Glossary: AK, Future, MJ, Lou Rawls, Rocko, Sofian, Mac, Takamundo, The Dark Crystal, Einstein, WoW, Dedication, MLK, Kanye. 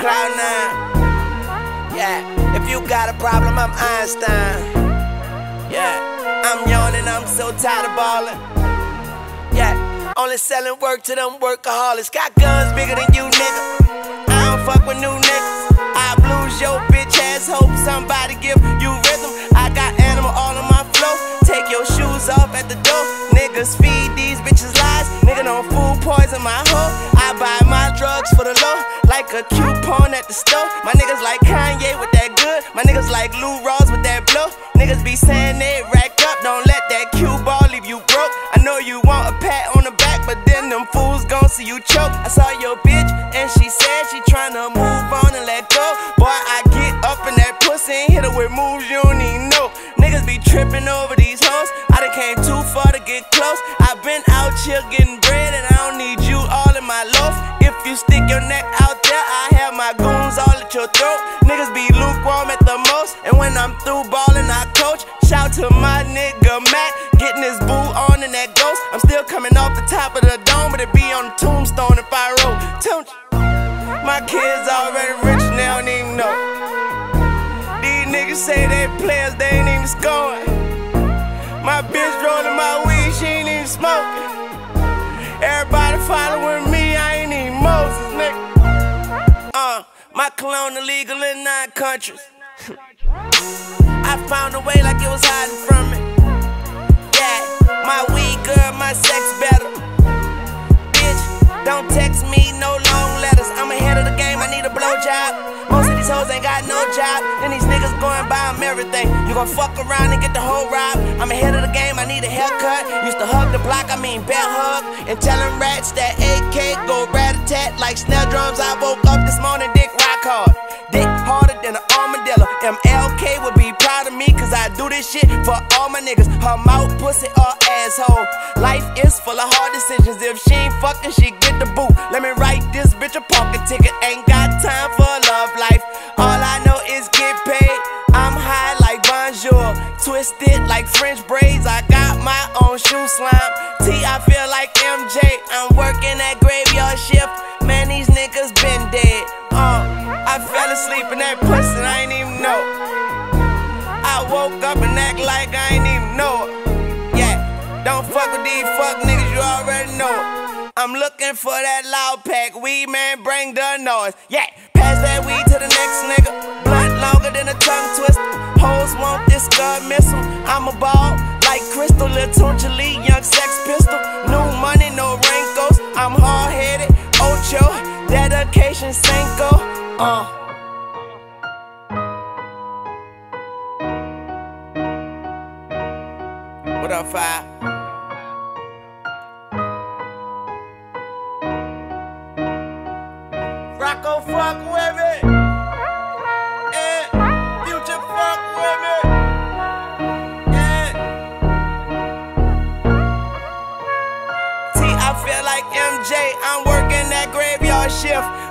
cloud nine. Yeah, if you got a problem, I'm Einstein. Yeah, I'm yawning, I'm so tired of balling. Yeah, only selling work to them workaholics. Got guns bigger than you, nigga. I don't fuck with new niggas. I blues your bitch ass, hope somebody give you rhythm. I got animal all in my flow. Take your shoes off at the door. Niggas feed these bitches lies. Nigga don't food poison my hoe. I buy my drugs for the low, like a coupon at the store. My niggas like Kanye with that good. My niggas like Lou Rawls with that blow. Niggas be saying they racked up, don't let that cue ball leave you broke. I know you want a pat on the back, but then them fools gon' see you choke. I saw your bitch and she said she tryna move on and let go. Boy, I get up in that pussy and hit her with moves you don't even know. Niggas be tripping over these hoes, I done came too far to get close. I been out here getting bread and I don't need you all in my loaf. If you stick your neck out there, I have my goons all at your throat. Niggas be lukewarm at the most, and when I'm through ballin', I coach. Shout to my nigga Mac, getting his boo on and that ghost. I'm still coming off the top of the dome, but it be on the tombstone if I roll. My kids already rich and they don't even know. These niggas say they players, they ain't even scoring. My bitch rolling my weed, she ain't even smoking. Everybody following me, I ain't even Moses, nigga. My cologne illegal in 9 countries. I found a way like it was hiding from me. Yeah, my weed good, my sex better. Bitch, don't text me no long letters. I'm ahead of the game, I need a blowjob. Most of these hoes ain't got no job, and these niggas going by them everything. You gon' fuck around and get the whole ride. I'm ahead of the game, I need a haircut. Used to hug the block, I mean bear hug. And tellin' rats that AK go rat-a-tat like snare drums. I woke up this morning, dick rock hard. Dick harder than an armadillo. MLK would be proud of me, cause I do this shit for all my niggas. Her mouth, pussy, or asshole. Life is full of hard decisions. If she ain't fucking, she get the boot. Let me write this bitch a pocket ticket. Ain't got time for love life. All I know is get paid. I'm high like bonjour, twisted like French braids. I got my own shoe slime. T, I feel like MJ. I'm working that graveyard shift. Man, these niggas been dead. I fell asleep in that pussy and I ain't even know. I woke up and act like I ain't even know it. Yeah, don't fuck with these fuck niggas, you already know it. I'm looking for that loud pack, weed man, bring the noise. Yeah, pass that weed to the next nigga. Blunt longer than a tongue twister. Hoes want this gun missile. I'm a ball like Crystal, Lil Tuncha Lee, Young Sex Pistol. New money, no wrinkles. I'm hard headed, Ocho, Dedication, Senko. What up, Five? Rocko, fuck with me. Yeah. Future, fuck with me. Yeah. T, I feel like MJ. I'm working that graveyard shift.